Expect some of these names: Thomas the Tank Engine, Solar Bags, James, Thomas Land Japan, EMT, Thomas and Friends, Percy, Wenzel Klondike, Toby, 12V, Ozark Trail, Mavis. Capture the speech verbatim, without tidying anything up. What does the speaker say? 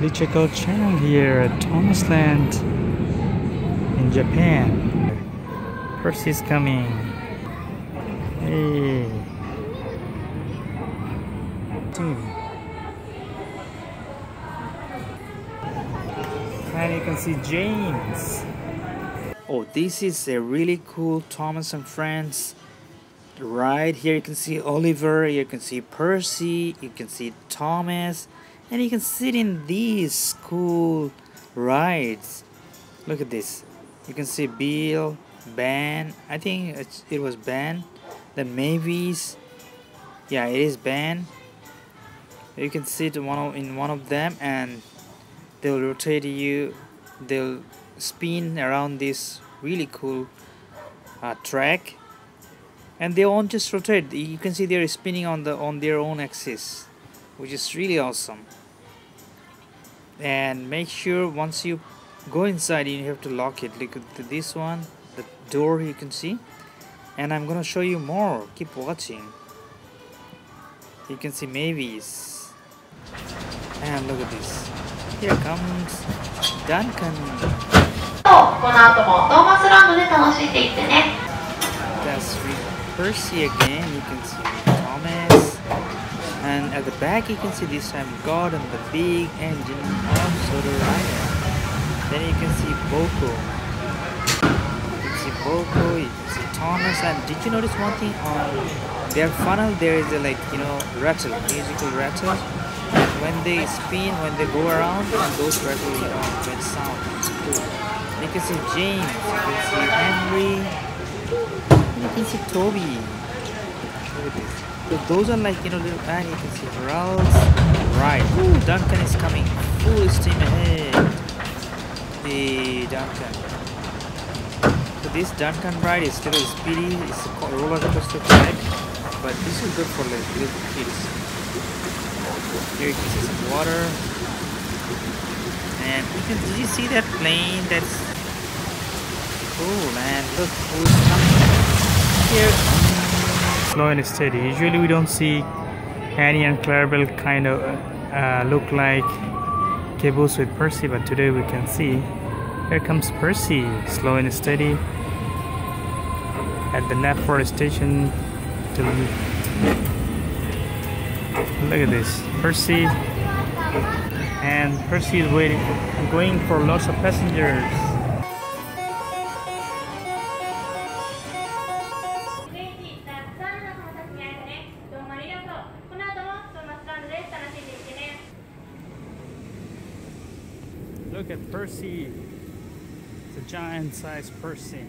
Please check out channel here at Thomas Land in Japan. Percy's coming. Hey. And you can see James. Oh, this is a really cool Thomas and Friends ride. Here you can see Oliver, you can see Percy, you can see Thomas, and you can sit in these cool rides. Look at this. You can see Bill, Ben. I think it's, it was Ben. Then Mavis. Yeah, it is Ben. You can sit one of, in one of them, and they'll rotate you. They'll spin around this really cool uh, track, and they won't just rotate. You can see they're spinning on the on their own axis, which is really awesome. And make sure once you go inside, you have to lock it. Look at this one, the door you can see, and I'm gonna show you more. Keep watching. You can see Mavis, and look at this. Here comes Duncan. That's Percy again. You can see Thomas, and at the back you can see this time God and the big engine of Soda Rider. Then you can see Boko. You can see Boko. You can see Thomas. And did you notice one thing on their funnel? There is a like you know rattle, musical rattle. When they spin, when they go around, and those rattle around with sound. Cool. You can see James, you can see Henry, you can see Toby. Look at this. So those are like, you know, little, and you can see Ralph's ride. Ooh, Duncan is coming. Full steam ahead. Hey, Duncan. So this Duncan ride is still speedy. It's a roller coaster ride, but this is good for little kids. Here you can see some water, and you can, did you see that plane? That's cool. And look who's coming here. Slow and steady. Usually we don't see Annie and Clarabelle kind of uh, look like caboose with Percy, but today we can see. Here comes Percy, slow and steady, at the Napford station. Till look at this, Percy, and Percy is waiting, going for lots of passengers. Look at Percy, it's a giant sized Percy.